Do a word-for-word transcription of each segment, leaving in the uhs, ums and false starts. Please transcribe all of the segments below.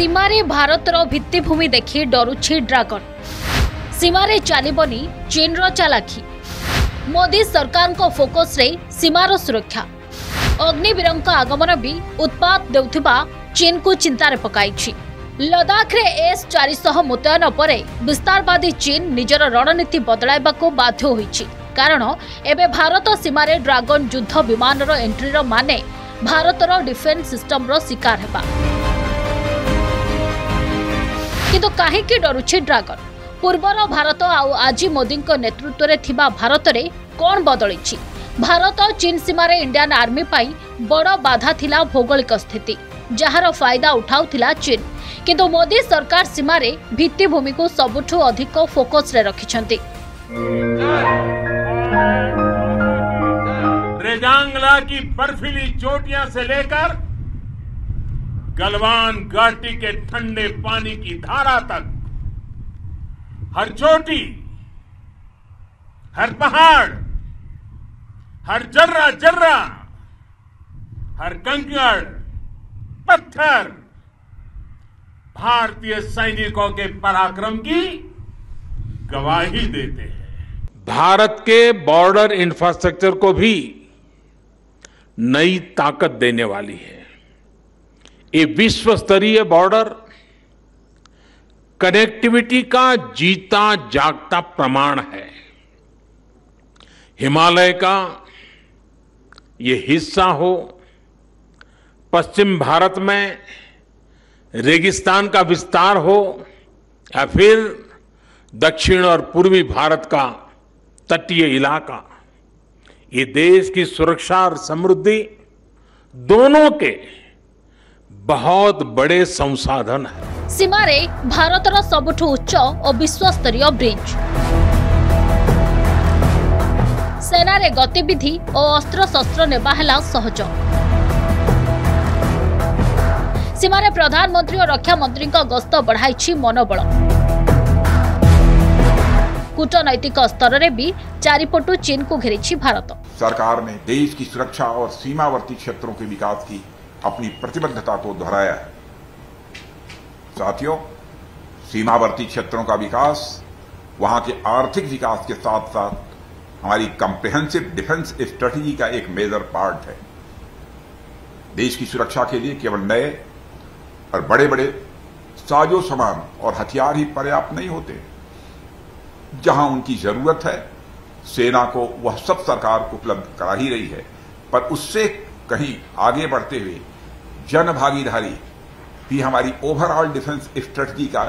सीमारे भारतर भित्तिभूमि देखि डरुछि ड्रागन। सीमारे चलबनी चीनर चालाखी। मोदी सरकार को फोकस रे सीमार सुरक्षा। अग्निवीरों का आगमन भी उत्पाद देउथिबा चीन को चिंतार पकाई। लद्दाख रे एस चार सौ मुतयन पर विस्तारवादी चीन निजर रणनीति बदलाइबाको बाध्य होईछि। कारण एबे भारत सीमारे ड्रागन युद्ध विमान रो एंट्री रो माने भारतर डिफेन्स सिस्टम रो शिकार हेबा। किंतु काहेकि डरुछि ड्रागन? पूर्वर भारत आउ आज मोदी नेतृत्व रे थिबा भारत रे कोन बदलिछि? भारत चीन सीमारे इंडियन आर्मी पाई बड़ बाधा थिला भौगोलिक स्थिति, जहार फायदा उठाउथिला चीन। किंतु मोदी सरकार सीमारे भित्तिभूमि को सबुठु अधिक फोकस रे रखिछंती। रेजांगला की बर्फीली चोटियां से लेकर गलवान घाटी के ठंडे पानी की धारा तक हर चोटी, हर पहाड़, हर जर्रा जर्रा, हर कंकड़ पत्थर भारतीय सैनिकों के पराक्रम की गवाही देते हैं। भारत के बॉर्डर इंफ्रास्ट्रक्चर को भी नई ताकत देने वाली है। ये विश्व स्तरीय बॉर्डर कनेक्टिविटी का जीता जागता प्रमाण है। हिमालय का ये हिस्सा हो, पश्चिम भारत में रेगिस्तान का विस्तार हो, या फिर दक्षिण और पूर्वी भारत का तटीय इलाका, ये देश की सुरक्षा और समृद्धि दोनों के बहुत बड़े संसाधन है। सीमारे भारतर सबुठु उच्च और विश्वस्तरीय ब्रिज, सेनारे गतिविधि और अस्त्र शस्त्र नेबा हला सहज। सीमारे प्रधानमंत्री और रक्षा मंत्री का गस्त बढ़ाई मनोबल। कूटनैतिक स्तर में भी चारिपटु चीन को घेरी भारत। सरकार ने देश की सुरक्षा और सीमावर्ती क्षेत्रों के विकास की अपनी प्रतिबद्धता को दोहराया है। साथियों, सीमावर्ती क्षेत्रों का विकास वहां के आर्थिक विकास के साथ साथ हमारी कॉम्प्रिहेंसिव डिफेंस स्ट्रेटेजी का एक मेजर पार्ट है। देश की सुरक्षा के लिए केवल नए और बड़े बड़े साजो सामान और हथियार ही पर्याप्त नहीं होते। जहां उनकी जरूरत है, सेना को वह सब सरकार उपलब्ध करा ही रही है, पर उससे कहीं आगे बढ़ते हुए जनभागीदारी भी हमारी ओवरऑल डिफेंस स्ट्रेटजी का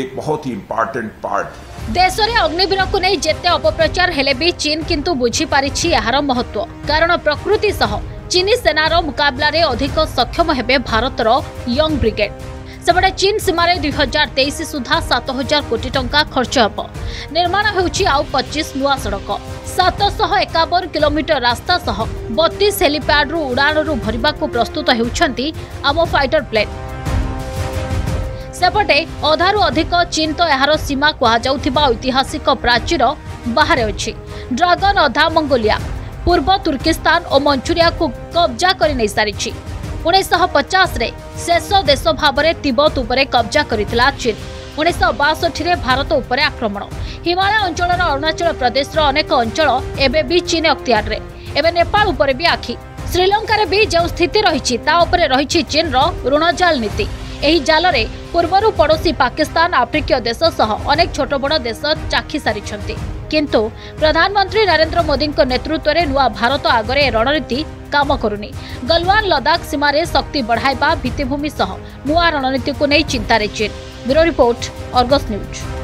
एक बहुत ही इंपॉर्टेंट पार्ट। देशरे अग्निवीर को नहीं जेते अपप्रचार हेले भी चीन किंतु बुझी पारिछि यार महत्व। कारण प्रकृति सह चीनी सेनार मुकाबला रे अधिक सक्षम हेबे भारतर यंग ब्रिगेड। सेपटे चीन सीमार दुई हजार तेईस सुधा सात हजार कोटी टंका खर्च हेब। निर्माण होउछि आउ पच्चीस नुआ सड़क, सातशह एकावन किलोमीटर रास्ता सह बत्तीस हेलीपैड रु उड़ान रु भरवा प्रस्तुत हेउछंती आम फाइटर प्लेन। सेपटे अधारू अधिक चीन तो यार सीमा कहुवा ऐतिहासिक प्राचीर बाहर अच्छी। ड्रागन अधा मंगोलिया, पूर्व तुर्किस्तान और मंचुरिया को कब्जा कर नहीं सारी। उन्नीस पचास शेष देश भाव में तिब्बत उपर कब्जा करता चीन। उन्नीस बासठ भारत उपर आक्रमण। हिमालय अंचल अरुणाचल प्रदेश अनेक अंचल एबे भी चीन अख्तियार। एबे नेपाल उपर भी आखि। श्रीलंकार भी जो स्थिति रही रही चीन ऋणजाल नीति। एही जालरे पूर्वरु पड़ोसी पाकिस्तान आफ्रिकीय देश सह अनेक छोट बड़ देश चाखी सारिछंती। किंतु प्रधानमंत्री नरेंद्र मोदी नेतृत्व में नुआ भारत आगरे रणनीति काम करुनी। गलवान लद्दाख सीमारे शक्ति बढ़ाइबा भित्तिभूमि सह नुआ रणनीति को नहीं चिंतारे चीन। Bureau report, Argus news.